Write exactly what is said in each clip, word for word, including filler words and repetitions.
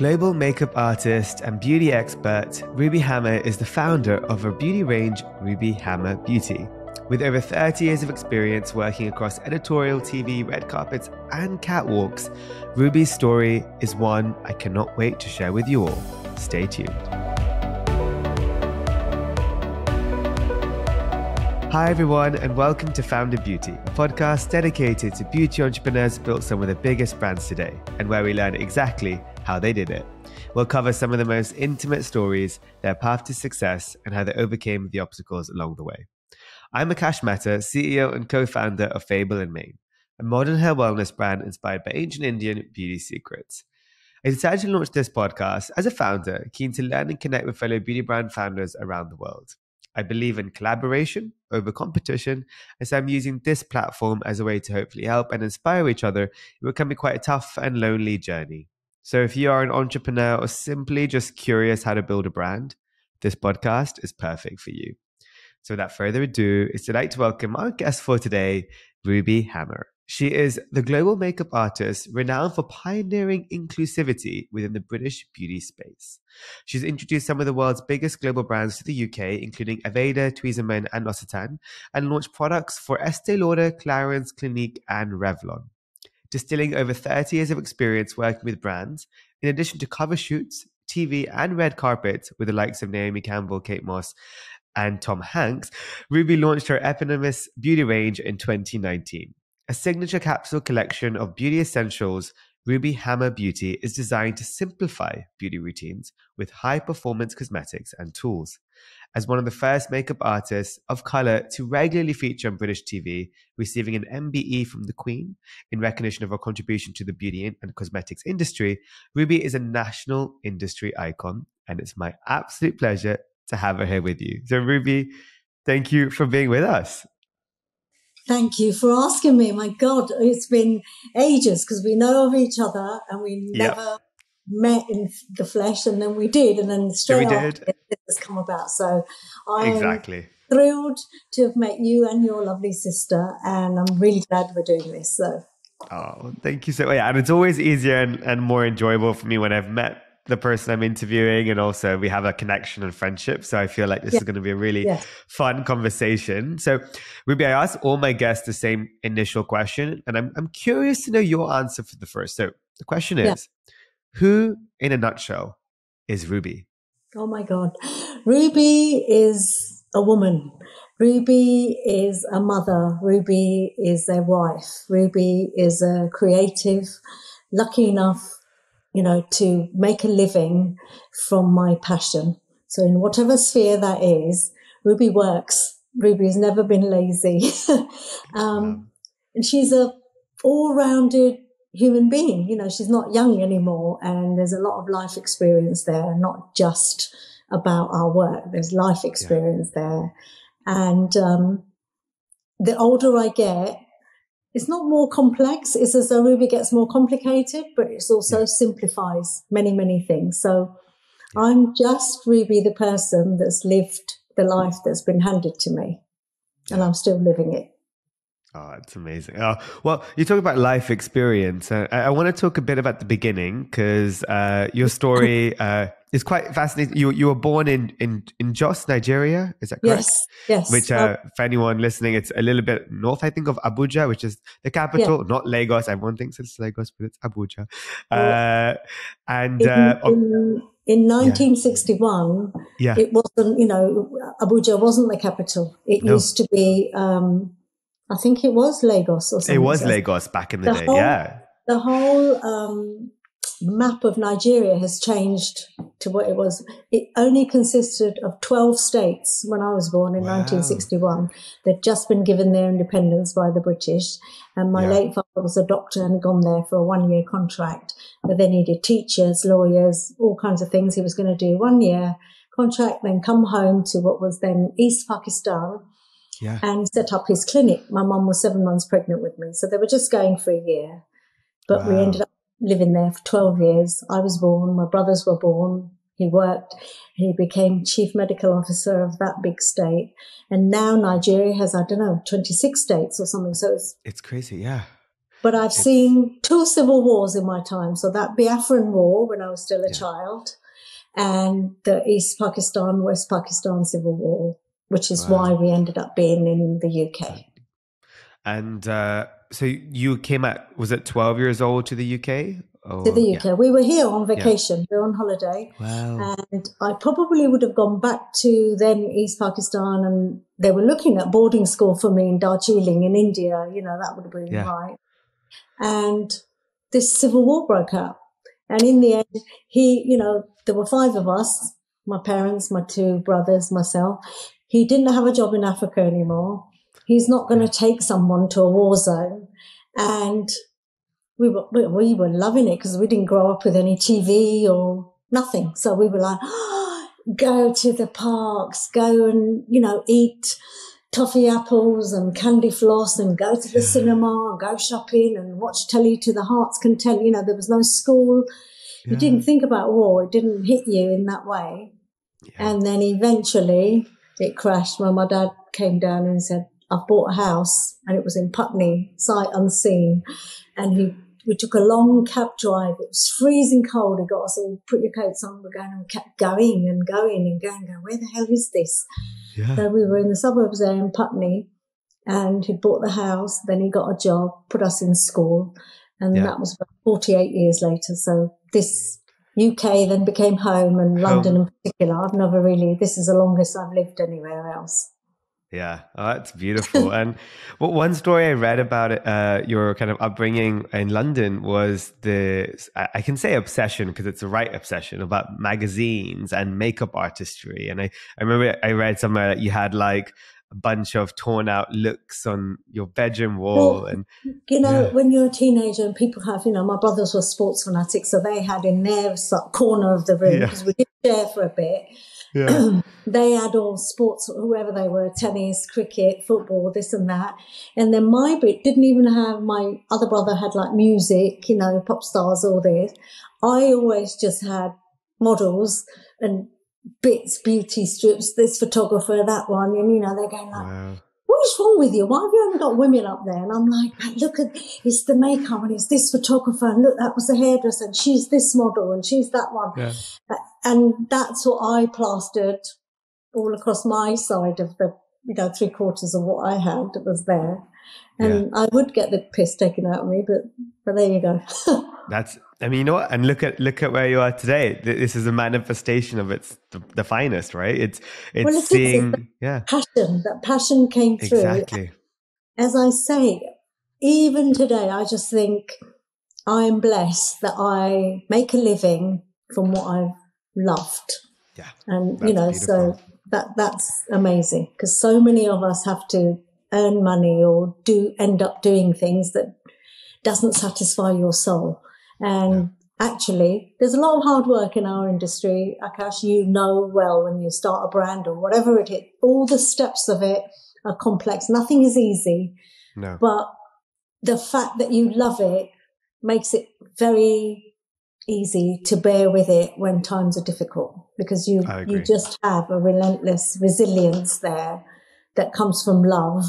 Global makeup artist and beauty expert, Ruby Hammer is the founder of her beauty range, Ruby Hammer Beauty. With over thirty years of experience working across editorial, T V, red carpets, and catwalks, Ruby's story is one I cannot wait to share with you all. Stay tuned. Hi everyone, and welcome to Founded Beauty, a podcast dedicated to beauty entrepreneurs built some of the biggest brands today, and where we learn exactly how they did it. We'll cover some of the most intimate stories, their path to success, and how they overcame the obstacles along the way. I'm Akash Mehta, C E O and co-founder of Fable in Maine, a modern hair wellness brand inspired by ancient Indian beauty secrets. I decided to launch this podcast as a founder, keen to learn and connect with fellow beauty brand founders around the world. I believe in collaboration over competition, and so I'm using this platform as a way to hopefully help and inspire each other in what can be quite a tough and lonely journey. So if you are an entrepreneur or simply just curious how to build a brand, this podcast is perfect for you. So without further ado, it's a delight to welcome our guest for today, Ruby Hammer. She is the global makeup artist renowned for pioneering inclusivity within the British beauty space. She's introduced some of the world's biggest global brands to the U K, including Aveda, Tweezerman, and L'Occitane, and launched products for Estée Lauder, Clarins, Clinique, and Revlon. Distilling over thirty years of experience working with brands, in addition to cover shoots, T V, and red carpets with the likes of Naomi Campbell, Kate Moss, and Tom Hanks, Ruby launched her eponymous beauty range in twenty nineteen. A signature capsule collection of beauty essentials, Ruby Hammer Beauty is designed to simplify beauty routines with high-performance cosmetics and tools. As one of the first makeup artists of color to regularly feature on British T V, receiving an M B E from the Queen in recognition of her contribution to the beauty and cosmetics industry, Ruby is a national industry icon, and it's my absolute pleasure to have her here with you. So Ruby, thank you for being with us. Thank you for asking me. My God, it's been ages because we know of each other and we never yep. met in the flesh, and then we did, and then straight so after did. It has come about. So I'm exactly. thrilled to have met you and your lovely sister, and I'm really glad we're doing this. So, oh, thank you so much. Yeah, and it's always easier and, and more enjoyable for me when I've met the person I'm interviewing, and also we have a connection and friendship. So I feel like this yeah. is going to be a really yeah. fun conversation. So Ruby, I asked all my guests the same initial question, and I'm, I'm curious to know your answer for the first. So the question is, yeah. who in a nutshell is Ruby? Oh my God. Ruby is a woman. Ruby is a mother. Ruby is their wife. Ruby is a creative, lucky enough you know, to make a living from my passion. So in whatever sphere that is, Ruby works. Ruby's never been lazy. um, wow. And she's a all-rounded human being. You know, she's not young anymore, and there's a lot of life experience there, not just about our work. There's life experience yeah. there. And um, the older I get, it's not more complex. It's as though Ruby gets more complicated, but it also yeah. simplifies many, many things. So yeah. I'm just Ruby, the person that's lived the life that's been handed to me, yeah. and I'm still living it. Oh, it's amazing. Oh, well, you talk about life experience. Uh, I, I want to talk a bit about the beginning, because uh, your story uh, is quite fascinating. You you were born in, in, in Jos, Nigeria. Is that correct? Yes, yes. Which, uh, um, for anyone listening, it's a little bit north, I think, of Abuja, which is the capital, yeah. not Lagos. Everyone thinks it's Lagos, but it's Abuja. Uh, and in, uh, in, in nineteen sixty-one, yeah. it wasn't, you know, Abuja wasn't the capital. It no. used to be... Um, I think it was Lagos or something. It was Lagos back in the, the day, whole, yeah. The whole um, map of Nigeria has changed to what it was. It only consisted of twelve states when I was born in wow. nineteen sixty-one. They'd just been given their independence by the British. And my yeah. late father was a doctor and had gone there for a one-year contract. But they needed teachers, lawyers, all kinds of things. He was going to do one-year contract, then come home to what was then East Pakistan, Yeah. and set up his clinic. My mum was seven months pregnant with me. So they were just going for a year. But wow. we ended up living there for twelve years. I was born. My brothers were born. He worked. He became chief medical officer of that big state. And now Nigeria has, I don't know, twenty-six states or something. So it's, it's crazy, yeah. But I've it's, seen two civil wars in my time. So that Biafran War when I was still a yeah. child, and the East Pakistan, West Pakistan Civil War, which is wow. why we ended up being in the U K. And uh, so you came at, was it twelve years old to the U K? Oh, to the U K. Yeah. We were here on vacation. Yeah. We were on holiday. Wow. And I probably would have gone back to then East Pakistan, and they were looking at boarding school for me in Darjeeling in India. You know, that would have been yeah. right. And this civil war broke out. And in the end, he, you know, there were five of us, my parents, my two brothers, myself. He didn't have a job in Africa anymore. He's not going to take someone to a war zone. And we were, we were loving it because we didn't grow up with any T V or nothing. So we were like, oh, go to the parks, go and, you know, eat toffee apples and candy floss and go to the cinema and go shopping and watch telly to the heart's content. You know, there was no school. Yeah. You didn't think about war. It didn't hit you in that way. Yeah. And then eventually it crashed when my dad came down and said, I've bought a house, and it was in Putney, sight unseen. And he, we took a long cab drive. It was freezing cold. He got us all, put your coats on. We're going, and we kept going and going and going and going, where the hell is this? Yeah. So we were in the suburbs there in Putney, and he bought the house, then he got a job, put us in school, and yeah. that was about forty-eight years later. So this U K then became home, and home. London in particular. I've never really, this is the longest I've lived anywhere else. Yeah, oh, that's beautiful. And well, one story I read about it, uh, your kind of upbringing in London was the, I can say obsession because it's the right obsession about magazines and makeup artistry. And I, I remember I read somewhere that you had like a bunch of torn out looks on your bedroom wall. Well, and you know, yeah. when you're a teenager and people have, you know, my brothers were sports fanatics, so they had in their corner of the room because yeah. we did share for a bit. Yeah. They had all sports, whoever they were, tennis, cricket, football, this and that. And then my bit didn't even have, my other brother had like music, you know, pop stars, all this. I always just had models and bits, beauty strips, this photographer, that one. And, you know, they're going like, wow. what is wrong with you? Why have you only got women up there? And I'm like, look, at it's the makeup and it's this photographer. And look, that was the hairdresser and she's this model and she's that one. Yeah. And that's what I plastered all across my side of the, you know, three quarters of what I had that was there. And yeah. I would get the piss taken out of me, but, but there you go. That's, I mean, you know what? And look at, look at where you are today. This is a manifestation of it's the, the finest, right? It's, it's well, it seeing, it's yeah. passion, that passion came through. Exactly. As I say, even today, I just think I am blessed that I make a living from what I've loved. Yeah. And, you know, beautiful. So that, that's amazing because so many of us have to earn money or do end up doing things that doesn't satisfy your soul. And yeah. actually, there's a lot of hard work in our industry, Akash, you know well, when you start a brand or whatever it is, all the steps of it are complex. Nothing is easy. No. But the fact that you love it makes it very easy to bear with it when times are difficult because you, you just have a relentless resilience there that comes from love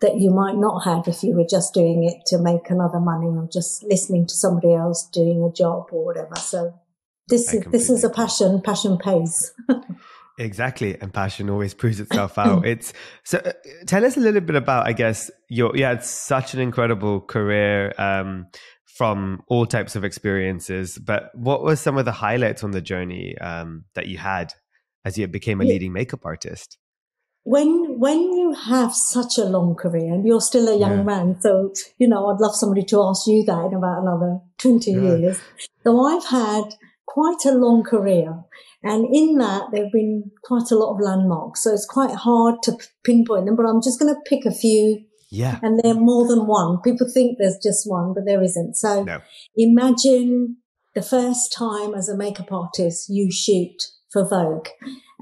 that you might not have if you were just doing it to make another money or just listening to somebody else doing a job or whatever. So this is this is a passion. Passion pays. Exactly. And passion always proves itself out. It's so uh, tell us a little bit about, I guess, your, you had such an incredible career um, from all types of experiences, but what were some of the highlights on the journey um, that you had as you became a yeah. leading makeup artist? When when you have such a long career and you're still a young yeah. man, so, you know, I'd love somebody to ask you that in about another twenty yeah. years. So I've had quite a long career, and in that there have been quite a lot of landmarks. So it's quite hard to pinpoint them, but I'm just going to pick a few. Yeah. And they're more than one. People think there's just one, but there isn't. So no. Imagine the first time as a makeup artist you shoot for Vogue.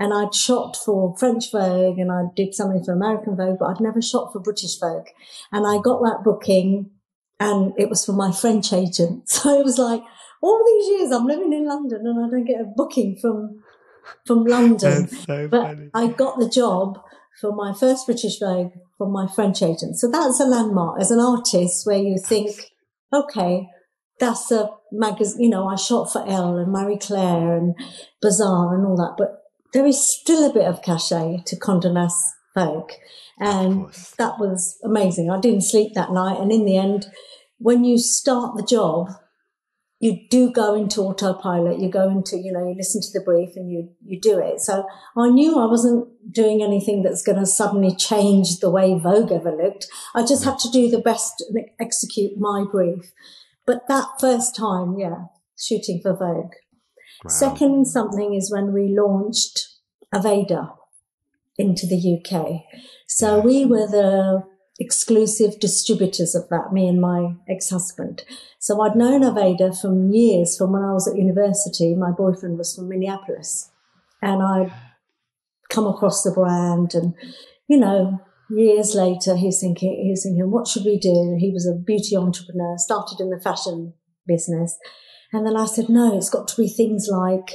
And I'd shot for French Vogue and I did something for American Vogue, but I'd never shot for British Vogue. And I got that booking and it was for my French agent. So it was like, all these years I'm living in London and I don't get a booking from from London. That's so but funny. I got the job for my first British Vogue from my French agent. So that's a landmark as an artist where you think, okay, that's a magazine, you know, I shot for Elle and Marie Claire and Bazaar and all that, but there is still a bit of cachet to Condé Nast Folk. And that was amazing. I didn't sleep that night. And in the end, when you start the job, you do go into autopilot. You go into, you know, you listen to the brief and you, you do it. So I knew I wasn't doing anything that's going to suddenly change the way Vogue ever looked. I just had to do the best and execute my brief. But that first time, yeah, shooting for Vogue. Wow. Second something is when we launched Aveda into the U K. So we were the exclusive distributors of that, me and my ex-husband. So I'd known Aveda from years, from when I was at university. My boyfriend was from Minneapolis. And I'd come across the brand and, you know, years later, he's thinking, he's thinking, what should we do? He was a beauty entrepreneur, started in the fashion business. And then I said, no, it's got to be things like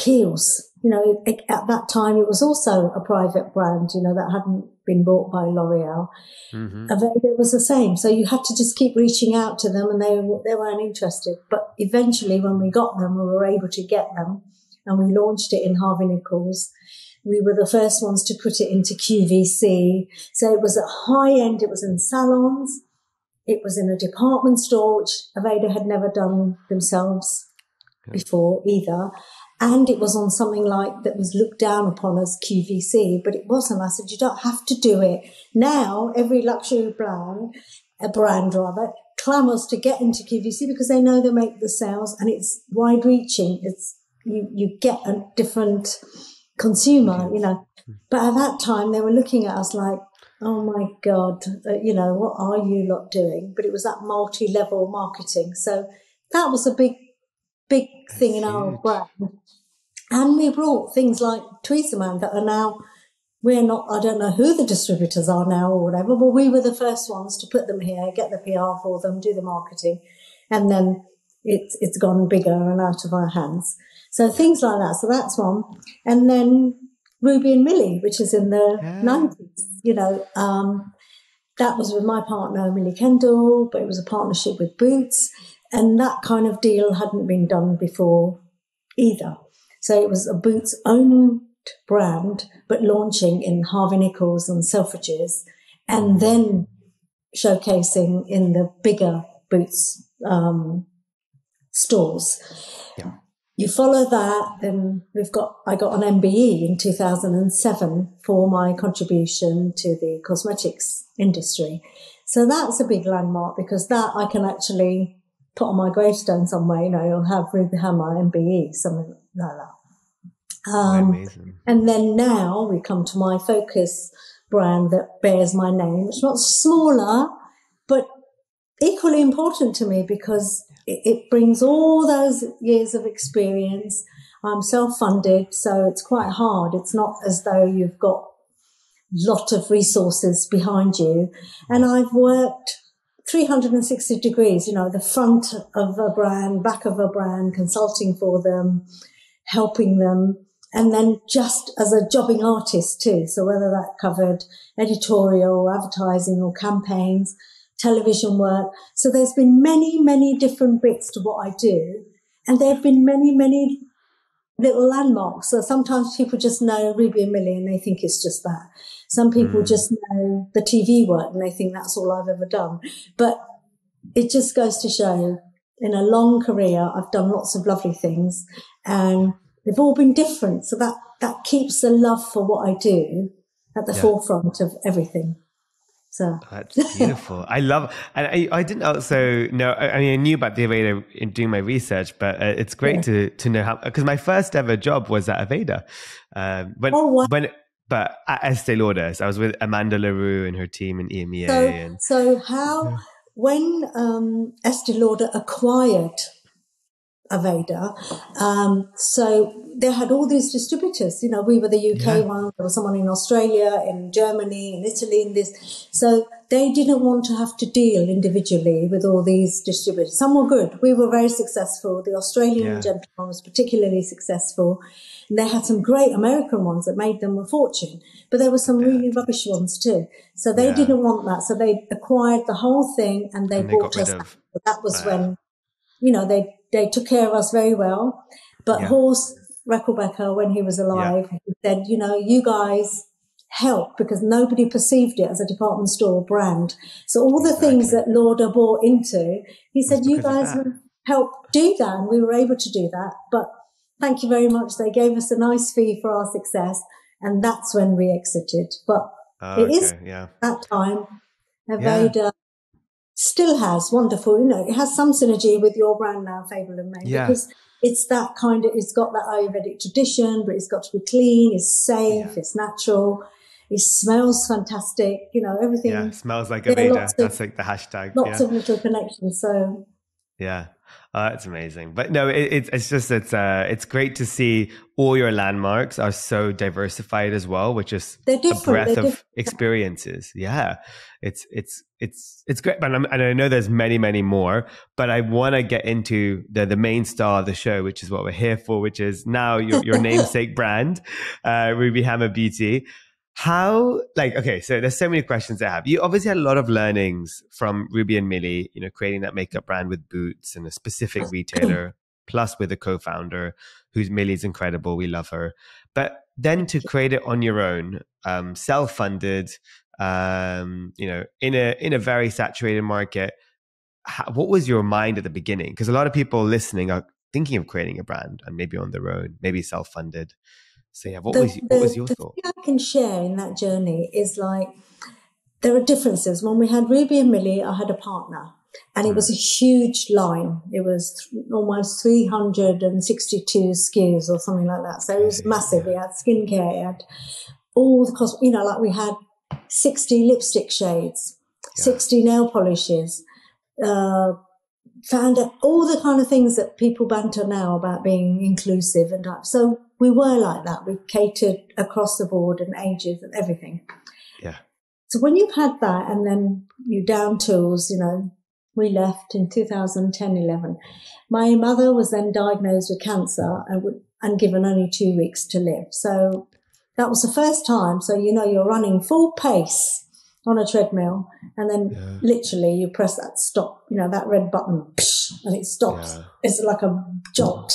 Kiehl's. You know, it, at that time, it was also a private brand, you know, that hadn't been bought by L'Oreal. Mm-hmm. Aveda was the same. So you had to just keep reaching out to them and they, they weren't interested. But eventually when we got them, we were able to get them and we launched it in Harvey Nichols. We were the first ones to put it into Q V C. So it was at high end. It was in salons. It was in a department store, which Aveda had never done themselves okay. before either. And it was on something like that was looked down upon as Q V C, but it wasn't. I said, you don't have to do it. Now, every luxury brand, a brand rather, clamors to get into Q V C because they know they make the sales and it's wide reaching. It's, you, you get a different consumer, okay. you know. But at that time, they were looking at us like, oh my God, you know, what are you lot doing? But it was that multi-level marketing. So that was a big, big thing in our brand. And we brought things like Tweezerman that are now, we're not, I don't know who the distributors are now or whatever, but we were the first ones to put them here, get the P R for them, do the marketing. And then it's, it's gone bigger and out of our hands. So things like that. So that's one. And then Ruby and Millie, which is in the yeah. nineties, you know, um, that was with my partner, Millie Kendall, but it was a partnership with Boots. And that kind of deal hadn't been done before either. So it was a Boots owned brand, but launching in Harvey Nichols and Selfridges and then showcasing in the bigger Boots um, stores. Yeah. You follow that, and we've got, I got an M B E in two thousand seven for my contribution to the cosmetics industry. So that's a big landmark because that I can actually put on my gravestone somewhere, you know, you'll have Ruby Hammer, M B E, something like that. Um, Amazing. And then now we come to my focus brand that bears my name. It's not smaller, but equally important to me because it brings all those years of experience. I'm self-funded, so it's quite hard. It's not as though you've got a lot of resources behind you. And I've worked three hundred sixty degrees, you know, the front of a brand, back of a brand, consulting for them, helping them, and then just as a jobbing artist too. So whether that covered editorial, advertising or campaigns, television work. So there's been many, many different bits to what I do. And there have been many, many little landmarks. So sometimes people just know Ruby and Millie and they think it's just that. Some people mm. just know the T V work and they think that's all I've ever done. But it just goes to show in a long career, I've done lots of lovely things and they've all been different. So that, that keeps the love for what I do at the yeah. forefront of everything. So that's beautiful. I love, and I, I didn't also know, I, I mean, I knew about the Aveda in doing my research, but uh, it's great yeah. to, to know how, because my first ever job was at Aveda. Um, when, oh, wow. when, but at Estée Lauder, so I was with Amanda LaRue and her team in E M E A. So, and, so how, yeah. when um, Estée Lauder acquired Aveda, um, so they had all these distributors. You know, we were the U K yeah. one, there was someone in Australia, in Germany, in Italy, in this. So they didn't want to have to deal individually with all these distributors. Some were good. We were very successful. The Australian yeah. gentleman was particularly successful. And they had some great American ones that made them a fortune. But there were some yeah. really rubbish ones too. So they yeah. didn't want that. So they acquired the whole thing and they, and they bought us out. That was uh, when, you know, they, they took care of us very well. But yeah. Horst Reckelbecker, when he was alive, yeah. he said, you know, you guys help, because nobody perceived it as a department store brand. So all the exactly. things that Lauder bought into, he said, you guys help do that. And we were able to do that. But thank you very much. They gave us a nice fee for our success. And that's when we exited. But oh, it okay. is yeah. that time, Aveda yeah. still has wonderful, you know, it has some synergy with your brand now, Fable in Maine, yeah. because it's that kind of, it's got that Ayurvedic tradition, but it's got to be clean, it's safe, yeah. it's natural, it smells fantastic, you know, everything. Yeah, smells like Aveda. That's of, like the hashtag. Lots yeah. of little connections, so. Yeah. Uh, it's amazing. But no, it, it's, it's just, it's, uh, it's great to see all your landmarks are so diversified as well, which is a breadth They're of different. experiences. Yeah. It's, it's, it's, it's great. And, I'm, and I know there's many, many more, but I want to get into the, the main star of the show, which is what we're here for, which is now your, your namesake brand, uh, Ruby Hammer Beauty. How, like, okay, so there's so many questions I have. You obviously had a lot of learnings from Ruby and Millie, you know, creating that makeup brand with Boots and a specific retailer, plus with a co-founder who's Millie's incredible. We love her. But then to create it on your own, um, self-funded, um, you know, in a, in a very saturated market, how, what was your mind at the beginning? Because a lot of people listening are thinking of creating a brand and maybe on their own, maybe self-funded. So yeah, what, the, was, what the, was your the thought? The thing I can share in that journey is, like, there are differences. When we had Ruby and Millie, I had a partner and mm. it was a huge line. It was th almost three hundred sixty-two S K Us or something like that. So it was massive. We had skincare, we had all the cost, you know, like we had sixty lipstick shades, yeah. sixty nail polishes, uh, found out all the kind of things that people banter now about being inclusive and that. So we were like that. We catered across the board and ages and everything. Yeah. So when you've had that and then you down tools, you know, we left in two thousand ten, eleven. My mother was then diagnosed with cancer and, and given only two weeks to live. So that was the first time. So, you know, you're running full pace on a treadmill and then yeah. literally you press that stop, you know, that red button and it stops. Yeah. It's like a jolt.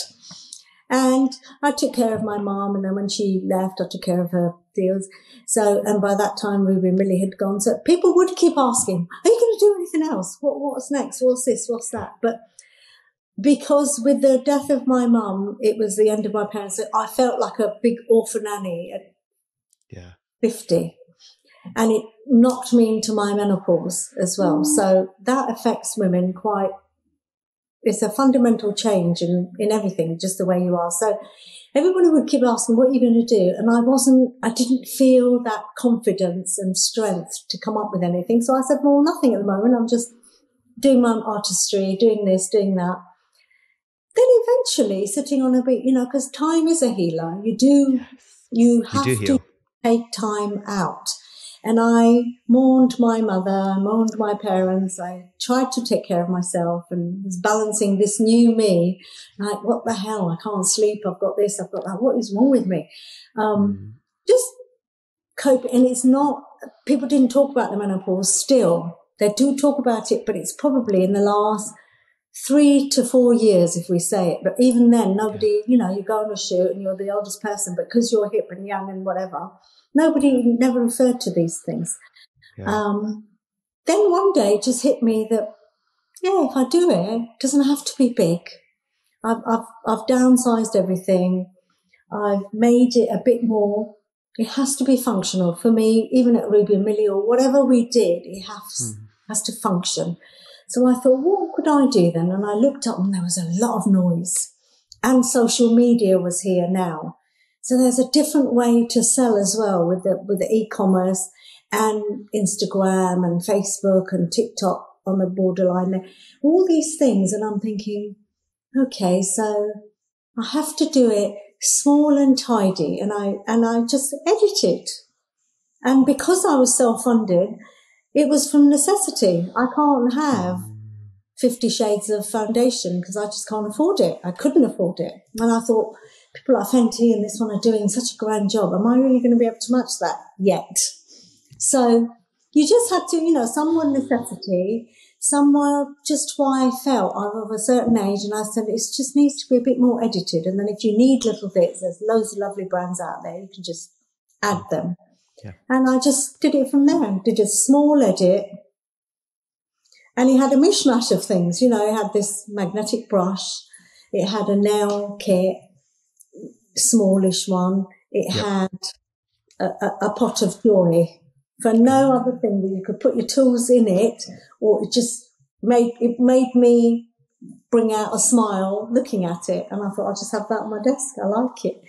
And I took care of my mom, and then when she left, I took care of her deals. So, and by that time, Ruby and Millie had gone. So people would keep asking, are you going to do anything else? What, what's next? What's this? What's that? But because with the death of my mum, it was the end of my parents. So I felt like a big orphan nanny at yeah. fifty. And it knocked me into my menopause as well. Mm. So that affects women quite. It's a fundamental change in, in everything, just the way you are. So everybody would keep asking, what are you going to do? And I wasn't, I didn't feel that confidence and strength to come up with anything. So I said, well, nothing at the moment. I'm just doing my artistry, doing this, doing that. Then eventually sitting on a beach, you know, because time is a healer. You do, yes. you have you do to take time out. And I mourned my mother, I mourned my parents. I tried to take care of myself and was balancing this new me. Like, what the hell? I can't sleep. I've got this. I've got that. What is wrong with me? Um, just cope. And it's not, people didn't talk about the menopause still. They do talk about it, but it's probably in the last three to four years, if we say it. But even then, nobody, you know, you go on a shoot and you're the oldest person, but because you're hip and young and whatever, nobody never referred to these things. Yeah. Um, then one day it just hit me that, yeah, if I do it, it doesn't have to be big. I've, I've, I've downsized everything. I've made it a bit more. It has to be functional for me, even at Ruby and Millie or whatever we did, it has, mm. has to function. So I thought, what could I do then? And I looked up and there was a lot of noise and social media was here now. So there's a different way to sell as well with the, with the e-commerce and Instagram and Facebook and TikTok on the borderline there. All these things. And I'm thinking, okay, so I have to do it small and tidy, and I and I just edited. And because I was self-funded, it was from necessity. I can't have fifty shades of foundation because I just can't afford it. I couldn't afford it. And I thought, people like Fenty and this one are doing such a grand job. Am I really going to be able to match that yet? So you just had to, you know, some were necessity, some were just why I felt I'm of a certain age. And I said, it just needs to be a bit more edited. And then if you need little bits, there's loads of lovely brands out there. You can just add them. Yeah. And I just did it from there, did a small edit. And he had a mishmash of things. You know, he had this magnetic brush. It had a nail kit, smallish one. It yep. had a, a, a pot of joy for no other thing that you could put your tools in it, or it just made, it made me bring out a smile looking at it. And I thought, I'll just have that on my desk. I like it.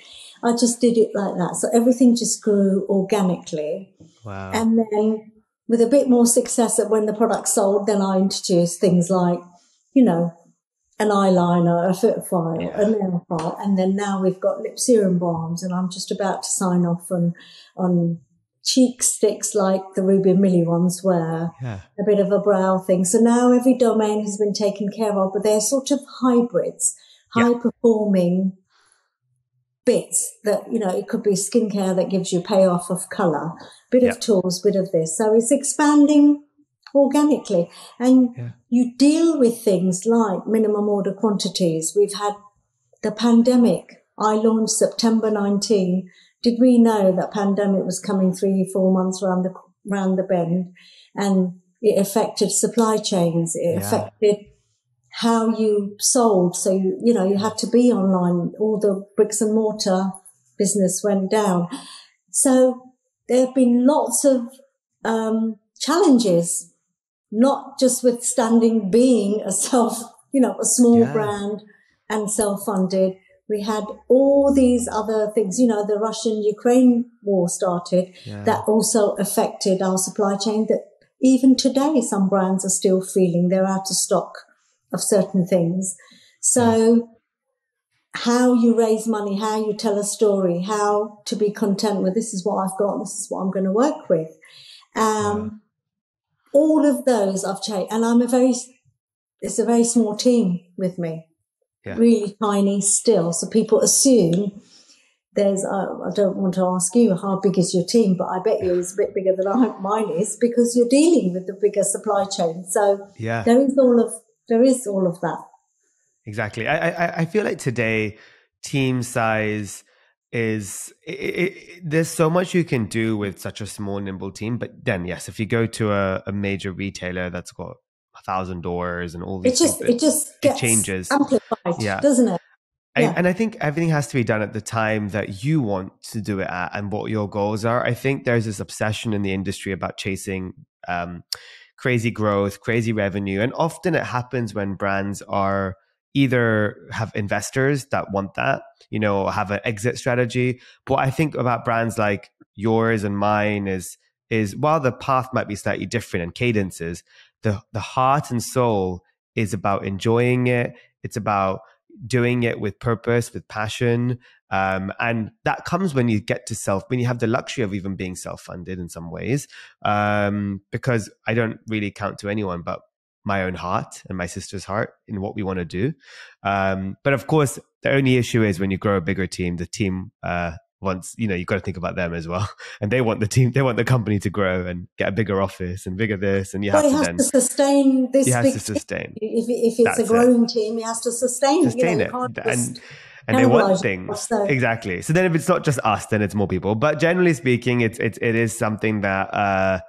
I just did it like that. So everything just grew organically. Wow. And then with a bit more success that when the product sold, then I introduced things like, you know, an eyeliner, a foot file, yeah. a nail file. And then now we've got lip serum balms, and I'm just about to sign off on, on cheek sticks like the Ruby and Millie ones were, yeah. a bit of a brow thing. So now every domain has been taken care of, but they're sort of hybrids, yeah. high-performing bits that, you know, it could be skincare that gives you payoff of colour, bit yep. of tools, bit of this. So it's expanding organically. And yeah. you deal with things like minimum order quantities. We've had the pandemic. I launched September nineteenth. Did we know that pandemic was coming three, four months around the, around the bend? And it affected supply chains. It yeah. affected how you sold. So, you, you know, you had to be online. All the bricks and mortar business went down. So there have been lots of um, challenges, not just withstanding being a self, you know, a small yeah. brand and self-funded. We had all these other things, you know, the Russian-Ukraine war started. Yeah. That also affected our supply chain, that even today some brands are still feeling they're out of stock of certain things. So how you raise money, how you tell a story, how to be content with this is what I've got, this is what I'm going to work with. Um, yeah. All of those I've changed. And I'm a very, it's a very small team with me, yeah. really tiny still. So people assume there's, I, I don't want to ask you how big is your team, but I bet you it's a bit bigger than I, mine is, because you're dealing with the bigger supply chain. So yeah. there is all of, There is all of that. Exactly. I, I, I feel like today team size is, it, it, there's so much you can do with such a small, nimble team. But then, yes, if you go to a, a major retailer that's got a thousand doors and all these, it just, it, it just gets it changes. amplified, yeah. doesn't it? Yeah. I, and I think everything has to be done at the time that you want to do it at and what your goals are. I think there's this obsession in the industry about chasing um, crazy growth, crazy revenue. And often it happens when brands are either have investors that want that, you know, have an exit strategy. But what I think about brands like yours and mine is, is while the path might be slightly different and cadences, the, the heart and soul is about enjoying it. It's about doing it with purpose, with passion. Um, and that comes when you get to self, when you have the luxury of even being self-funded in some ways, um, because I don't really count to anyone but my own heart and my sister's heart in what we want to do. Um, but of course, the only issue is when you grow a bigger team, the team uh, wants, you know, you've got to think about them as well. And they want the team, they want the company to grow and get a bigger office and bigger this. And you well, have to, has then, to sustain this. It has to sustain. If, if it's That's a growing it. team, it has to sustain, sustain you know, it. And, And they want things. Exactly. So then if it's not just us, then it's more people. But generally speaking, it's, it's, it is something that uh,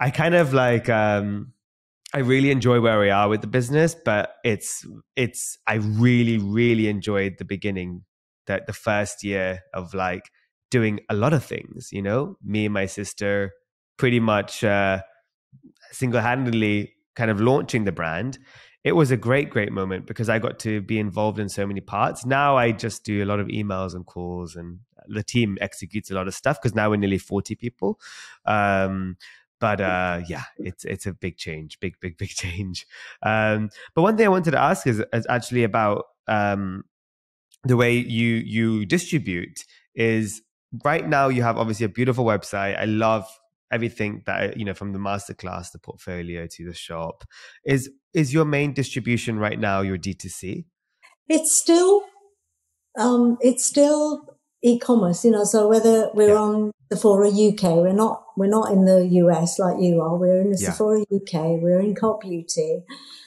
I kind of like, um, I really enjoy where we are with the business, but it's, it's, I really, really enjoyed the beginning, that the first year of like doing a lot of things, you know, me and my sister pretty much uh, single-handedly kind of launching the brand. It was a great, great moment because I got to be involved in so many parts. Now I just do a lot of emails and calls, and the team executes a lot of stuff because now we're nearly forty people. Um, but uh, yeah, it's it's a big change, big, big, big change. Um, but one thing I wanted to ask is, is actually about um, the way you you distribute is right now you have obviously a beautiful website. I love everything that, you know, from the masterclass, the portfolio to the shop. Is is your main distribution right now your D two C? It's still um it's still e-commerce, you know, so whether we're yeah. on Sephora U K, we're not we're not in the U S like you are. We're in the yeah. Sephora U K, we're in Cop Beauty,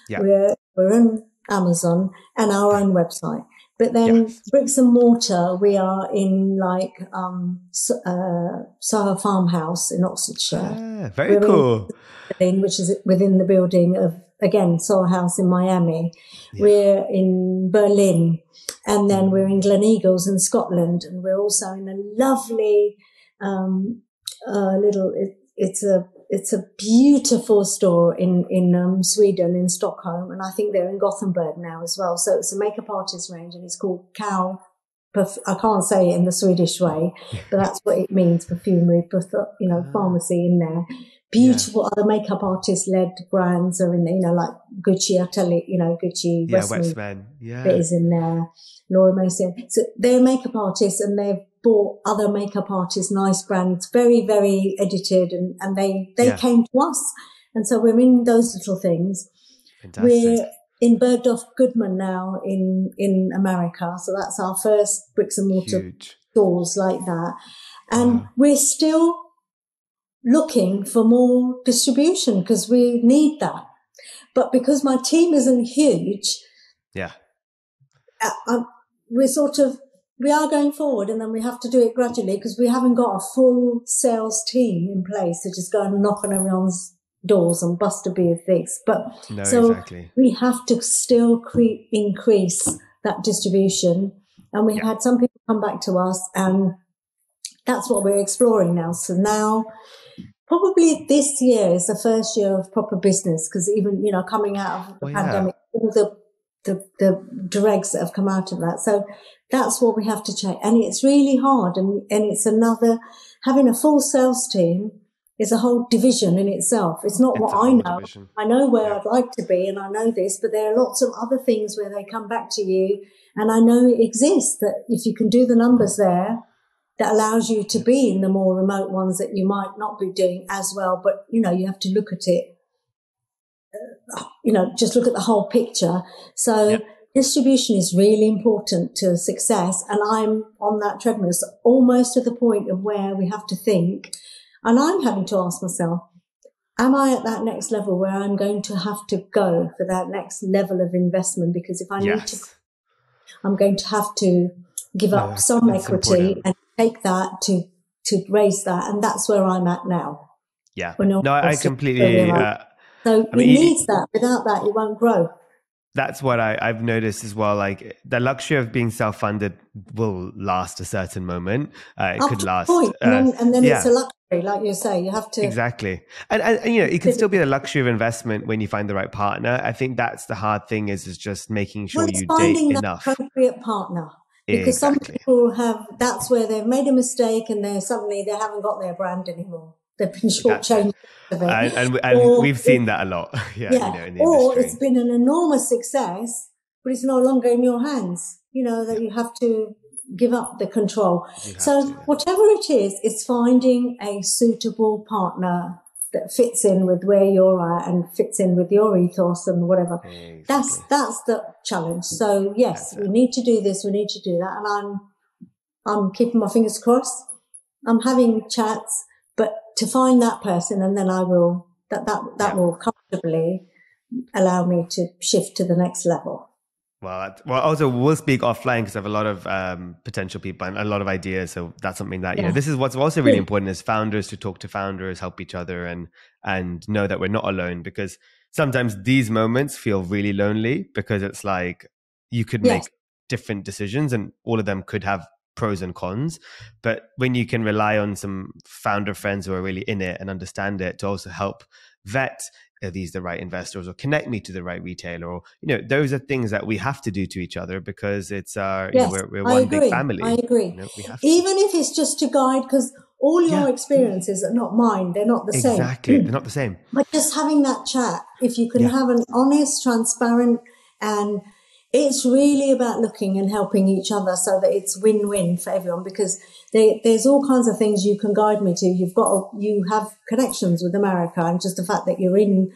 yeah. we're we're on Amazon and our yeah. own website. But then yeah. bricks and mortar, we are in like um, uh, Soho Farmhouse in Oxfordshire. Ah, very we're cool. In, which is within the building of, again, Soho House in Miami. Yeah. We're in Berlin. And then we're in Gleneagles in Scotland. And we're also in a lovely um, uh, little, it, it's a, It's a beautiful store in, in um, Sweden, in Stockholm, and I think they're in Gothenburg now as well. So it's a makeup artist range, and it's called Cow. Perf- I can't say it in the Swedish way, but that's what it means, perfumery, perf- you know, pharmacy in there. Beautiful yeah. other makeup artist-led brands are in there, you know, like Gucci Atelier, you know, Gucci yeah, Westman yeah. is in there, Laura Mercier. So they're makeup artists, and they've bought other makeup artists, nice brands, very, very edited, and, and they, they yeah. came to us. And so we're in those little things. Fantastic. We're in Bergdorf Goodman now in, in America. So that's our first bricks and mortar Huge. Stores like that. And wow. we're still looking for more distribution because we need that. But because my team isn't huge, yeah, I, I, we're sort of, we are going forward, and then we have to do it gradually because we haven't got a full sales team in place to just go and knock on everyone's doors and bust a bee of figs. But no, so exactly. we have to still cre- increase that distribution. And we've yeah. had some people come back to us, and that's what we're exploring now. So now probably this year is the first year of proper business because even, you know, coming out of the well, pandemic, yeah. all the The, the dregs that have come out of that. So that's what we have to check. And it's really hard. And, and it's another, having a full sales team is a whole division in itself. It's not it's what I know. Division. I know where yeah. I'd like to be and I know this, but there are lots of other things where they come back to you. And I know it exists that if you can do the numbers there, that allows you to be in the more remote ones that you might not be doing as well. But, you know, you have to look at it. You know, just look at the whole picture. So yep. distribution is really important to success. And I'm on that treadmill, so almost to the point of where we have to think. And I'm having to ask myself, am I at that next level where I'm going to have to go for that next level of investment? Because if I yes. need to, I'm going to have to give up no, some equity important. And take that to, to raise that. And that's where I'm at now. Yeah. No, I completely... So I mean, it needs that. Without that, it won't grow. That's what I, I've noticed as well. Like the luxury of being self-funded will last a certain moment. Uh, it Up could last. Point, uh, and then, and then yeah. it's a luxury, like you say. You have to. Exactly. And, and, and you know, it can still be a luxury of investment when you find the right partner. I think that's the hard thing is, is just making sure well, you date enough. Finding the appropriate partner. Because exactly. some people have, that's where they've made a mistake and they're suddenly, they haven't got their brand anymore. They've been shortchanged. Of it. And, and, and or, we've seen that a lot. Yeah, yeah. You know, in the or industry. It's been an enormous success, but it's no longer in your hands. You know, that you have to give up the control. So to, yeah. whatever it is, it's finding a suitable partner that fits in with where you're at and fits in with your ethos and whatever. Exactly. That's that's the challenge. So, yes, that's we it. Need to do this. We need to do that. And I'm I'm keeping my fingers crossed. I'm having chats. But to find that person, and then I will, that, that, that yeah. will comfortably allow me to shift to the next level. Well, well, also we'll speak offline because I have a lot of um, potential people and a lot of ideas. So that's something that, you yeah. know, this is what's also really important is founders to talk to founders, help each other and, and know that we're not alone because sometimes these moments feel really lonely because it's like you could yes. make different decisions and all of them could have pros and cons, but when you can rely on some founder friends who are really in it and understand it to also help vet, are these the right investors or connect me to the right retailer? Or, you know, those are things that we have to do to each other because it's our, yes, you know, we're, we're one agree. Big family. I agree. You know, we have to. Even if it's just to guide, because all your yeah. experiences are not mine. They're not the exactly. same. Exactly. They're not the same. But just having that chat, if you can yeah. have an honest, transparent, and it's really about looking and helping each other so that it's win-win for everyone, because they, there's all kinds of things you can guide me to. You've got, a, you have connections with America, and just the fact that you're in,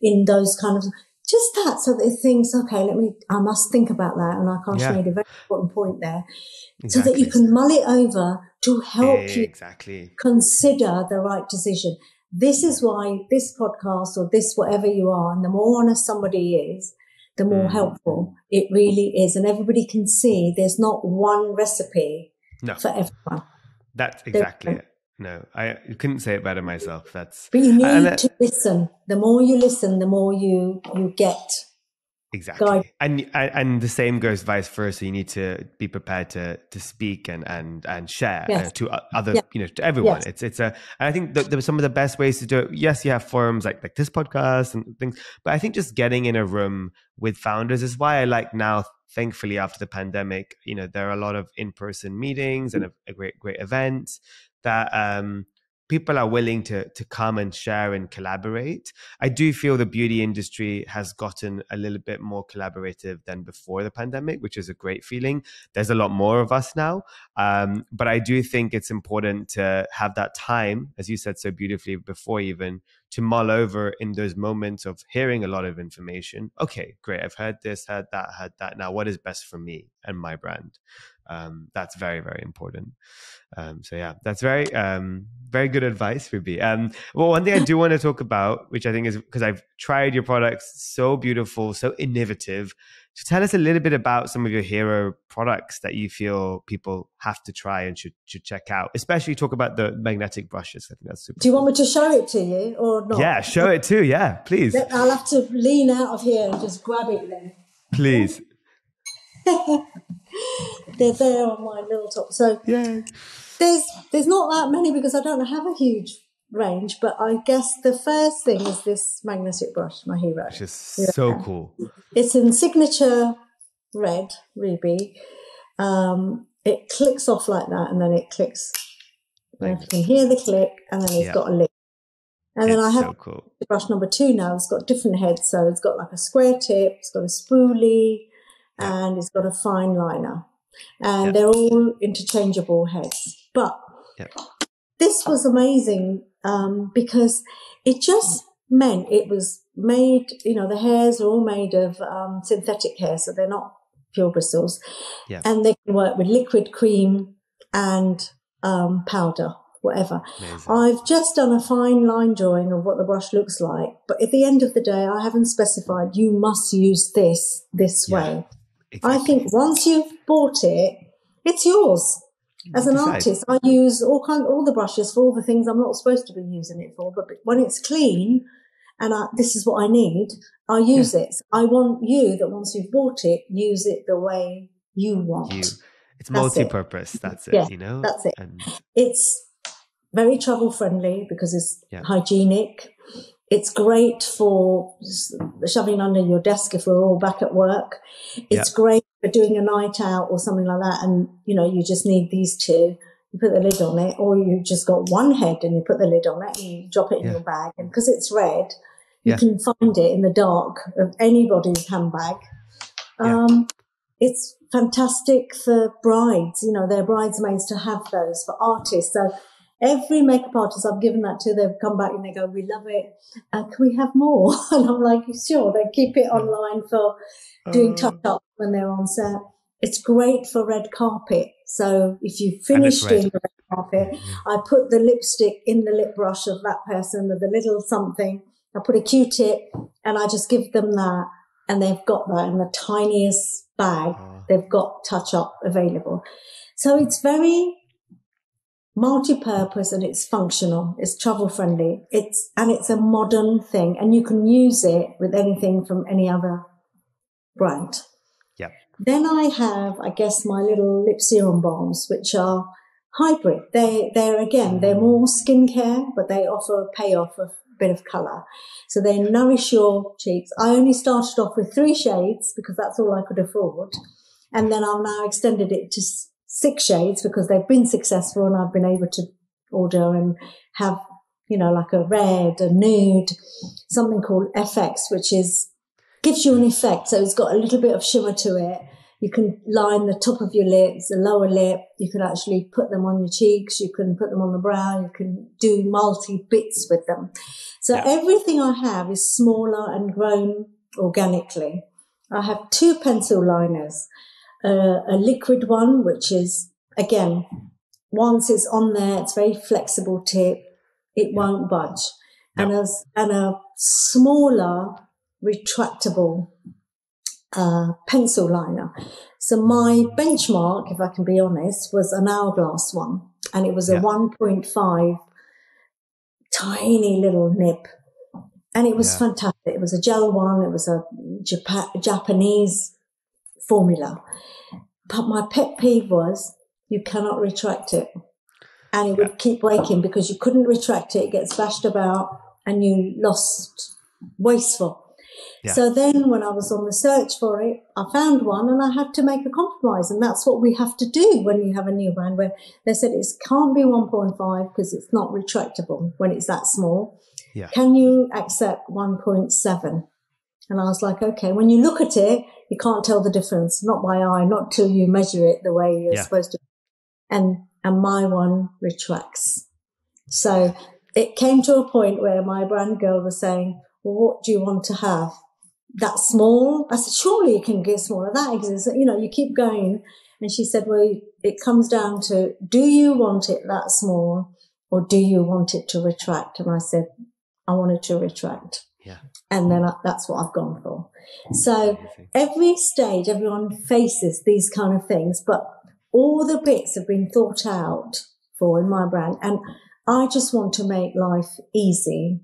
in those kind of, just that, so that it thinks, okay, let me, I must think about that. And Akash yeah. made a very important point there. Exactly. So that you can mull it over to help hey, you exactly. consider the right decision. This is why this podcast or this, whatever you are, and the more honest somebody is, the more mm. helpful it really is. And everybody can see there's not one recipe no. for everyone. That's exactly They're, it. No, I you couldn't say it better myself. That's But you need and that, to listen. The more you listen, the more you, you get. Exactly. Guide. And and the same goes vice versa. You need to be prepared to to speak and and and share yes. uh, to other, yes. you know, to everyone. Yes. It's it's a and I think that there were some of the best ways to do it. Yes, you have forums like like this podcast and things, but I think just getting in a room with founders is why I like now. Thankfully, after the pandemic, you know, there are a lot of in-person meetings and a, a great great events that um, people are willing to to come and share and collaborate. I do feel the beauty industry has gotten a little bit more collaborative than before the pandemic, which is a great feeling. There's a lot more of us now. Um, but I do think it's important to have that time, as you said so beautifully before even, to mull over in those moments of hearing a lot of information. Okay, great. I've heard this, heard that, heard that. Now, what is best for me and my brand? Um, that's very, very important. Um, so yeah, that's very, um, very good advice, Ruby. Um, well, one thing I do want to talk about, which I think is because I've tried your products, so beautiful, so innovative. So tell us a little bit about some of your hero products that you feel people have to try and should, should check out, especially talk about the magnetic brushes. I think that's super. Do you cool. want me to show it to you or not? Yeah, show it too. Yeah, please. I'll have to lean out of here and just grab it then. Please. They're there on my little top. So yeah. there's there's not that many because I don't have a huge range, but I guess the first thing is this magnetic brush, my hero. Which is yeah. so cool. It's in signature red, Ruby. Um, it clicks off like that and then it clicks. Like you can hear the click and then it's yep. got a lid. And it's then I have so cool. brush number two now. It's got different heads. So it's got like a square tip, it's got a spoolie, and it's got a fine liner, and yep. they're all interchangeable heads. But yep. this was amazing um, because it just meant it was made, you know, the hairs are all made of um, synthetic hair, so they're not pure bristles. Yep. And they can work with liquid cream and um, powder, whatever. Amazing. I've just done a fine line drawing of what the brush looks like. But at the end of the day, I haven't specified you must use this this yeah. way. Exactly. I think once you've bought it, it's yours. As an artist, I use all kind, all the brushes for all the things I'm not supposed to be using it for. But when it's clean and I, this is what I need, I use yeah. it. So I want you that once you've bought it, use it the way you want. You. It's multi-purpose. That's it. That's it yeah, you know, that's it. And... It's very travel-friendly because it's yeah. hygienic. It's great for shoving under your desk if we're all back at work. It's yep. great for doing a night out or something like that. And, you know, you just need these two. You put the lid on it, or you've just got one head and you put the lid on it and you drop it in yeah. your bag. And because it's red, you yeah. can find it in the dark of anybody's handbag. Um, yeah. It's fantastic for brides, you know, their bridesmaids to have those, for artists. So every makeup artist I've given that to, they've come back and they go, we love it. Uh, can we have more? And I'm like, sure. They keep it online for doing touch-up when they're on set. It's great for red carpet. So if you finish doing the red carpet, I put the lipstick in the lip brush of that person with a little something. I put a Q-tip and I just give them that. And they've got that in the tiniest bag. They've got touch-up available. So it's very... multi-purpose, and it's functional, it's travel friendly, it's and it's a modern thing, and you can use it with anything from any other brand. Yeah. Then I have, I guess, my little lip serum bombs, which are hybrid. They they're again, they're more skincare, but they offer a payoff of a bit of colour. So they nourish your cheeks. I only started off with three shades because that's all I could afford. And then I've now extended it to six shades because they've been successful and I've been able to order and have, you know, like a red, a nude, something called F X, which is gives you an effect. So it's got a little bit of shimmer to it. You can line the top of your lips, the lower lip. You can actually put them on your cheeks. You can put them on the brow. You can do multi bits with them. So yeah. everything I have is smaller and grown organically. I have two pencil liners, uh, a liquid one, which is, again, once it's on there, it's very flexible tip. It yeah. won't budge. Yeah. And, a, and a smaller, retractable uh, pencil liner. So my benchmark, if I can be honest, was an hourglass one. And it was yeah. a one point five tiny little nib. And it was yeah. fantastic. It was a gel one. It was a Jap- Japanese formula. But my pet peeve was you cannot retract it. And it yeah. would keep breaking because you couldn't retract it. It gets bashed about and you lost wasteful. Yeah. So then when I was on the search for it, I found one and I had to make a compromise. And that's what we have to do when you have a new brand where they said it can't be one point five because it's not retractable when it's that small. Yeah. Can you accept one point seven? And I was like, okay, when you look at it, you can't tell the difference, not by eye, not till you measure it the way you're yeah. supposed to. And and my one retracts. So it came to a point where my brand girl was saying, well, what do you want to have? That small? I said, surely it can get smaller. That exists. You know, you keep going. And she said, well, it comes down to, do you want it that small or do you want it to retract? And I said, I want it to retract. Yeah. And then I, that's what I've gone for. So every stage, everyone faces these kind of things, but all the bits have been thought out for in my brand. And I just want to make life easy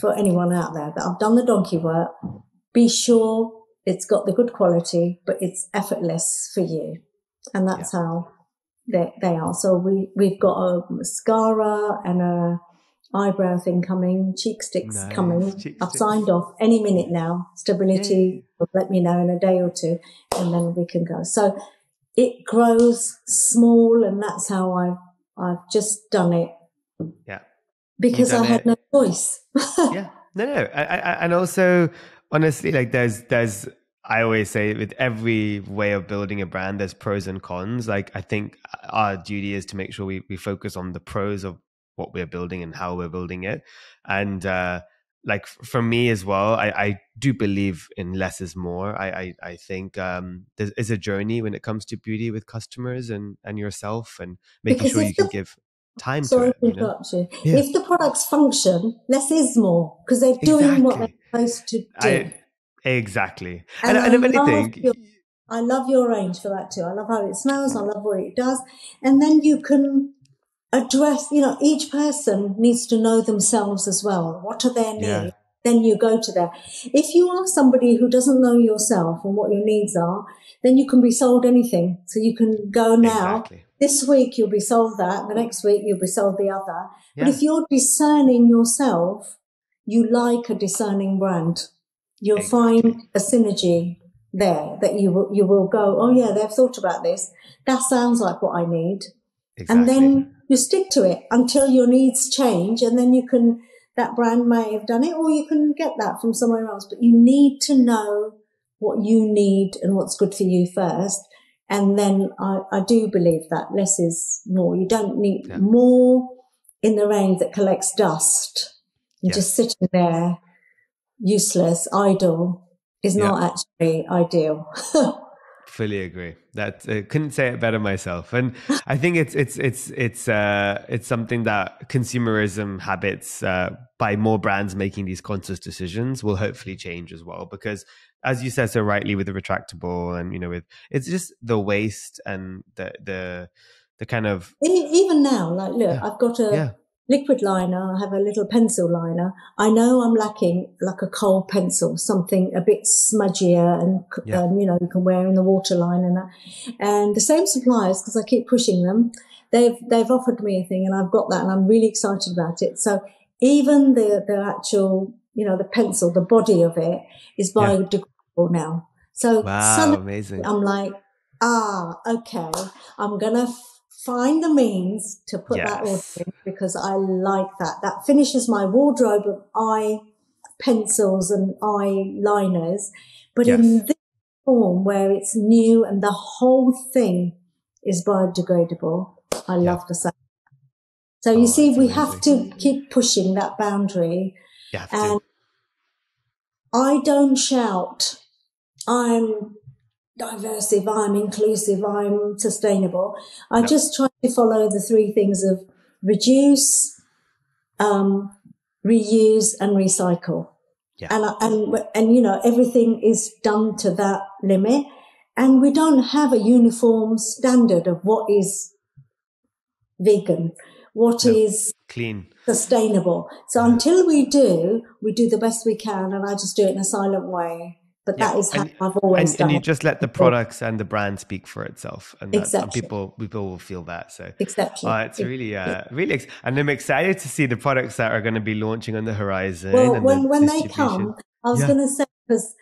for anyone out there that I've done the donkey work. Be sure it's got the good quality, but it's effortless for you. And that's yeah. how they, they are. So we, we've got a mascara and a eyebrow thing coming, cheek sticks nice. coming. Cheek I've sticks. signed off any minute now. Stability will let me know in a day or two and then we can go. So it grows small and that's how I've, I've just done it. Yeah. Because I had it. no choice. yeah. No, no. I, I, and also, honestly, like there's, there's, I always say with every way of building a brand, there's pros and cons. Like I think our duty is to make sure we, we focus on the pros of what we're building and how we're building it. And, uh, like for me as well, I, I do believe in less is more. I, I, I think um, there is a journey when it comes to beauty with customers and, and yourself and making because sure you the, can give time sorry to it. To interrupt you. Yeah. If the products function, less is more because they're exactly. doing what they're supposed to do. I, exactly. And, and, and I, if anything, your, I love your range for that too. I love how it smells. I love what it does. And then you can address, you know, each person needs to know themselves as well. What are their needs? Yeah. Then you go to there. If you are somebody who doesn't know yourself and what your needs are, then you can be sold anything. So you can go now. Exactly. This week you'll be sold that. The next week you'll be sold the other. Yeah. But if you're discerning yourself, you like a discerning brand. You'll exactly. find a synergy there that you will, you will go, oh yeah, they've thought about this. That sounds like what I need. Exactly. And then you stick to it until your needs change and then you can, that brand may have done it or you can get that from somewhere else. But you need to know what you need and what's good for you first. And then I, I do believe that less is more. You don't need yeah. more in the rain that collects dust. You're yeah. just sitting there, useless, idle is yeah. not actually ideal. Fully agree. That uh, couldn't say it better myself. And I think it's it's it's it's uh, it's something that consumerism habits uh, by more brands making these conscious decisions will hopefully change as well. Because as you said so rightly, with the retractable and you know with it's just the waste and the the the kind of even now like look yeah. I've got a yeah. liquid liner. I have a little pencil liner. I know I'm lacking like a cold pencil, something a bit smudgier and, yeah. um, you know, you can wear in the waterline and that. And the same suppliers, because I keep pushing them, they've, they've offered me a thing and I've got that and I'm really excited about it. So even the, the actual, you know, the pencil, the body of it is biodegradable yeah. now. So wow, suddenly amazing. I'm like, ah, okay, I'm going to find the means to put yes. that order in because I like that. That finishes my wardrobe of eye pencils and eyeliners, but yes. in this form where it's new and the whole thing is biodegradable. I yeah. love the sound. So you oh, see, we amazing. have to keep pushing that boundary. You have and to. I don't shout, I'm diversive, I'm inclusive, I'm sustainable. I no. just try to follow the three things of reduce, um, reuse and recycle. Yeah. And, and, and, you know, everything is done to that limit. And we don't have a uniform standard of what is vegan, what no. is clean, sustainable. So yeah. until we do, we do the best we can. And I just do it in a silent way. But yeah. that is how and, I've always and, done and you it. Just let the products and the brand speak for itself, and, that, exactly. and people people will feel that. So exactly, uh, it's really uh, yeah. really, ex and I'm excited to see the products that are going to be launching on the horizon. Well, and when the when they come, I was yeah. going to say, because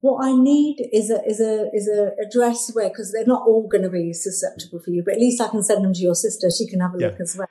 what I need is a is a is a address where, because they're not all going to be susceptible for you, but at least I can send them to your sister. She can have a yeah. look as well.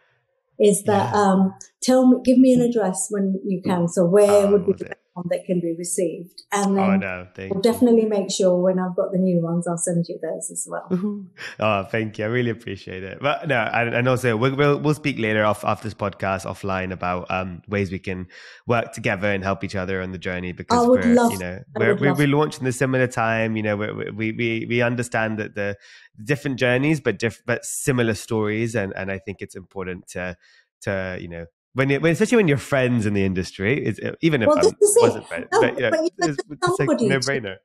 Is that yeah. um, tell me, give me an address when you can. So where oh, would be the best one that can be received? And then oh, no, we'll you. definitely make sure when I've got the new ones, I'll send you those as well. Oh, thank you. I really appreciate it. But no, and, and also we'll, we'll we'll speak later off after this podcast offline about um, ways we can work together and help each other on the journey, because we're love, you know we're we're, we're launched in a similar time. You know we we we we understand that the different journeys, but diff but similar stories, and and I think it's important to to you know when, you, when especially when you're friends in the industry, it's, even if well, I wasn't friends, no, but, you know, but it's, it's like no brainer.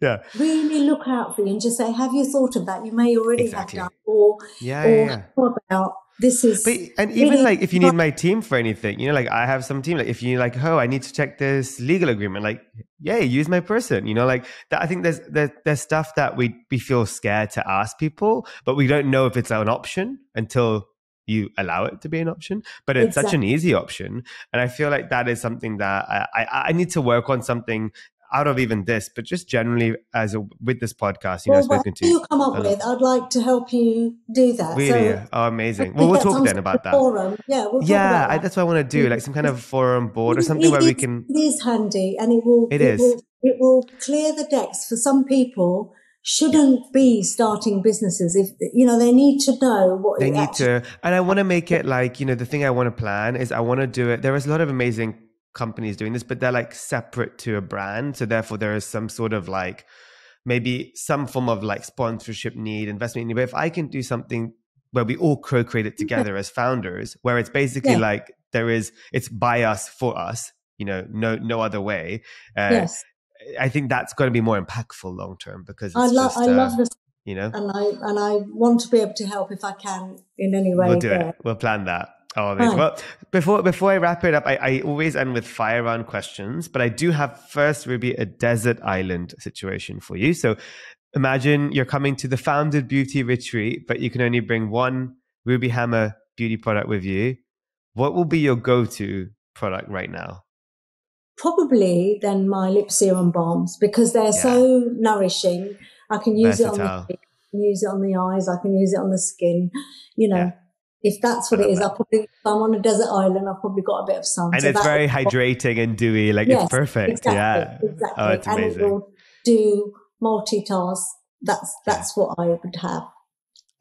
Yeah, really look out for you and just say, have you thought of that? You may already exactly. have done, or yeah, or yeah. how about this is but, and even really like if you need my team for anything, you know, like I have some team. Like if you like, oh, I need to check this legal agreement, like. Yeah, use my person, you know, like that. I think there's, there's, there's stuff that we, we feel scared to ask people, but we don't know if it's an option until you allow it to be an option, but it's exactly. such an easy option. And I feel like that is something that I, I, I need to work on something out of even this, but just generally as a, with this podcast, you well, know, I've spoken to you come up with, I'd like to help you do that. Really? So, oh, amazing. Well, we'll talk then about that. Forum. Yeah, we'll talk yeah about that. I, that's what I want to do, like some kind of forum board or something it, it, where we can... It is handy, and it will... It, it is. Will, it will clear the decks for some people shouldn't be starting businesses. If you know, they need to know what they need to. And I want to make it like, you know, the thing I want to plan is I want to do it. There is a lot of amazing companies doing this, but they're like separate to a brand, so therefore there is some sort of like maybe some form of like sponsorship need, investment need. But if I can do something where we all co-create it together yeah. as founders, where it's basically yeah. like there is it's by us for us, you know, no no other way, uh, yes. I think that's going to be more impactful long term, because it's I love I uh, love this, you know, and I and I want to be able to help if I can in any way. We'll do there. it. We'll plan that. Oh, amazing. Hi. Well, before before I wrap it up, I, I always end with fire round questions, but I do have first, Ruby, a desert island situation for you. So imagine you're coming to the Founded Beauty retreat, but you can only bring one Ruby Hammer beauty product with you. What will be your go-to product right now? Probably then my lip serum bombs, because they're yeah. so nourishing. I can use Versatile. it on the, I can use it on the eyes, I can use it on the skin, you know. Yeah. If that's what it is, I probably, if I'm on a desert island, I've probably got a bit of sun. And so it's very hydrating and dewy, like yes, it's perfect. Exactly, yeah, exactly. Oh, it's amazing. And it will do multitask. That's that's yeah. what I would have.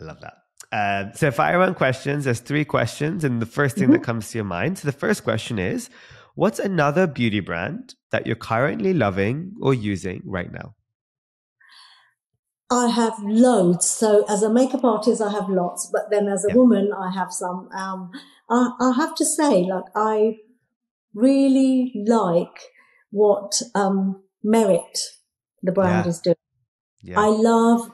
I love that. Uh, so fire round questions. There's three questions, and the first thing mm-hmm. that comes to your mind. So the first question is, what's another beauty brand that you're currently loving or using right now? I have loads. So as a makeup artist, I have lots, but then as a yep. woman, I have some. Um, I, I have to say, like, I really like what um, Merit, the brand, yeah. is doing. Yeah. I love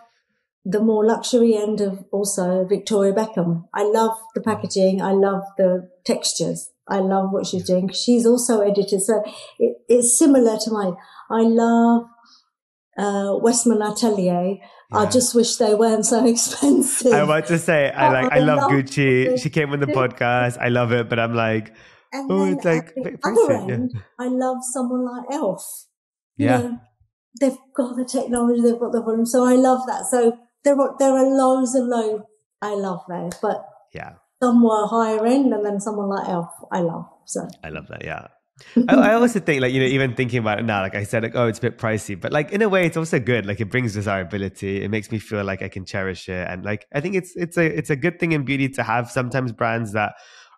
the more luxury end of also Victoria Beckham. I love the packaging. I love the textures. I love what she's doing. She's also edited. So it, it's similar to mine. I love... Uh, Westman Atelier. Yeah. I just wish they weren't so expensive. I want to say, I like, I, I love, love Gucci. It. She came on the podcast. I love it, but I'm like, and oh, it's like, end, yeah. I love someone like Elf. Yeah, you know, they've got the technology, they've got the volume, so I love that. So there are there are lows and lows. I love those, but yeah, some were higher end, and then someone like Elf, I love. So I love that. Yeah. I, I also think, like, you know, even thinking about it now, like I said, like, oh, it's a bit pricey, but like in a way it's also good. Like it brings desirability. It makes me feel like I can cherish it. And like, I think it's, it's a, it's a good thing in beauty to have sometimes brands that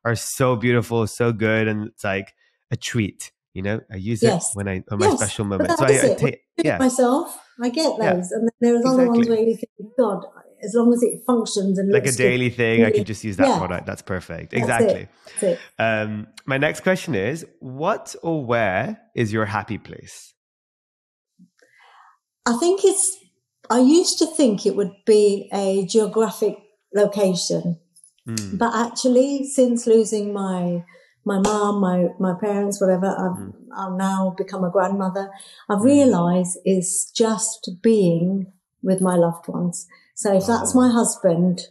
are so beautiful, so good. And it's like a treat, you know, I use yes. it when I, on my yes, special moments. So I, I take yeah. myself, I get those. Yeah. And there are other exactly. ones where you think, God, as long as it functions and like looks a daily good. Thing, I can just use that yeah. product. That's perfect. That's exactly. It. That's it. Um, my next question is, what or where is your happy place? I think it's, I used to think it would be a geographic location, mm. but actually since losing my, my mom, my, my parents, whatever, I've, mm. I've now become a grandmother. I've realized it's just being with my loved ones. So if that's my husband,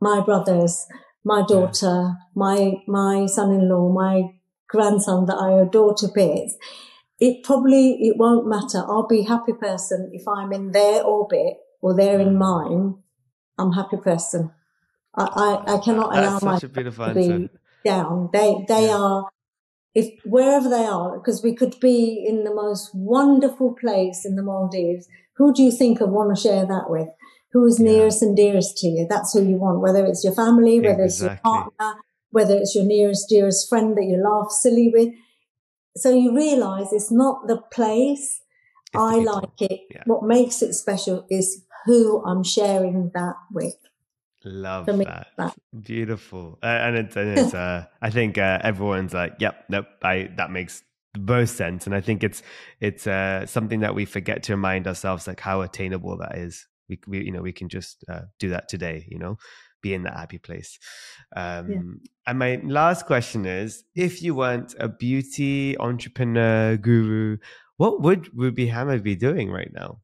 my brothers, my daughter, my my son-in-law, my grandson that I adore to bits, it probably, it won't matter. I'll be a happy person if I'm in their orbit or they're in mine. I'm a happy person. I, I, I cannot allow myself to be down. They, they yeah. are, if wherever they are, because we could be in the most wonderful place in the Maldives. Who do you think of want to share that with? Who is nearest yeah. and dearest to you? That's who you want, whether it's your family, whether exactly. it's your partner, whether it's your nearest, dearest friend that you laugh silly with. So you realize it's not the place. It's I the like it. Yeah. What makes it special is who I'm sharing that with. Love that. that. Beautiful. Uh, and it's, and it's uh, I think uh, everyone's like, yep, nope, I, that makes the most sense. And I think it's, it's uh, something that we forget to remind ourselves, like how attainable that is. We, we, you know, we can just uh, do that today, you know, be in that happy place. Um, yeah. And my last question is, if you weren't a beauty entrepreneur guru, what would Ruby Hammer be doing right now?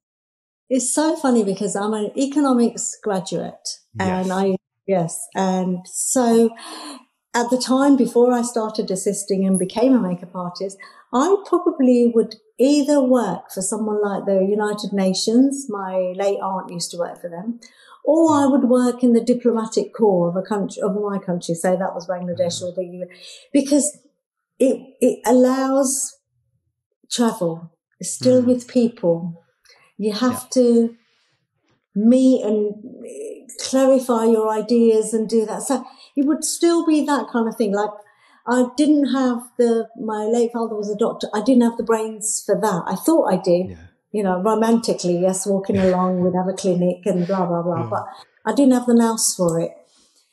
It's so funny because I'm an economics graduate and yes. I, yes. And so at the time before I started assisting and became a makeup artist, I probably would either work for someone like the United Nations, my late aunt used to work for them, or I would work in the diplomatic corps of a country, of my country, say that was Bangladesh or the U S, because it, it allows travel. It's still mm. with people. You have yeah. to meet and clarify your ideas and do that. So it would still be that kind of thing. Like, I didn't have the, my late father was a doctor. I didn't have the brains for that. I thought I did, yeah. you know, romantically, yes, walking along, we'd have a clinic and blah, blah, blah. Mm. But I didn't have the nous for it.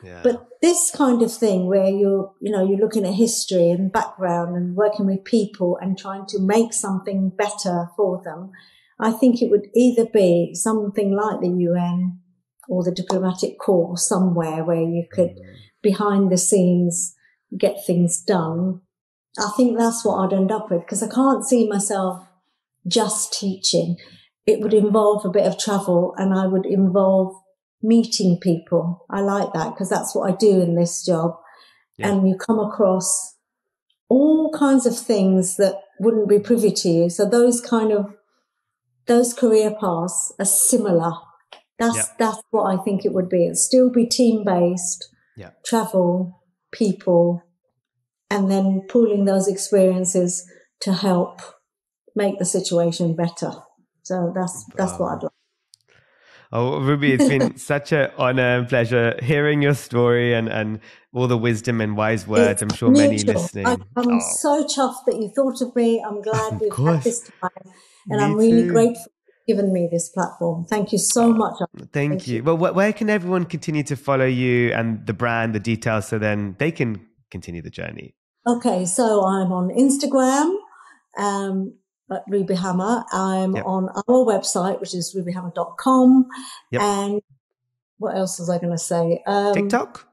Yeah. But this kind of thing where you're, you know, you're looking at history and background and working with people and trying to make something better for them, I think it would either be something like the U N or the diplomatic corps somewhere where you could, mm. behind the scenes, get things done. I think that's what I'd end up with because I can't see myself just teaching. It would involve a bit of travel and I would involve meeting people. I like that because that's what I do in this job. Yeah. And you come across all kinds of things that wouldn't be privy to you. So those kind of, those career paths are similar. That's, yeah. that's what I think it would be. It'd still be team-based, yeah. travel, people, and then pooling those experiences to help make the situation better. So that's that's wow. what I'd like. Oh, Ruby, it's been such an honor and pleasure hearing your story and and all the wisdom and wise words. It's I'm sure mutual. Many listening. I, I'm oh. so chuffed that you thought of me. I'm glad we've had this time, and me I'm really too. Grateful. Given me this platform. Thank you so much. Thank, Thank you. you. Well, wh where can everyone continue to follow you and the brand, the details, so then they can continue the journey? Okay, so I'm on Instagram um, at Ruby Hammer. I'm yep. on our website, which is ruby hammer dot com. Yep. And what else was I going to say? Um, TikTok?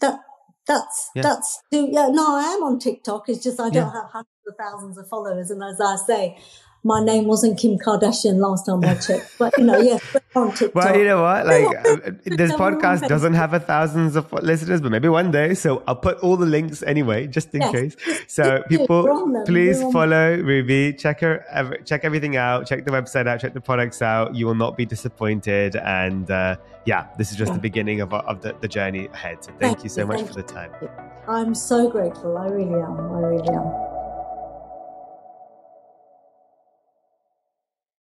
That, that's, yeah. that's, yeah, no, I am on TikTok. It's just I don't yeah. have hundreds of thousands of followers. And as I say, my name wasn't Kim Kardashian last time I checked, but you know, yes, we're on TikTok. Well, you know what? Like, this podcast doesn't have a thousands of listeners, but maybe one day. So I'll put all the links anyway, just in yes. case. So people, please follow Ruby. Check her, check everything out. Check the website out. Check the products out. You will not be disappointed. And uh, yeah, this is just yeah. the beginning of, of the, the journey ahead. So thank, thank you so you, much for the time. You. I'm so grateful. I really am. I really am.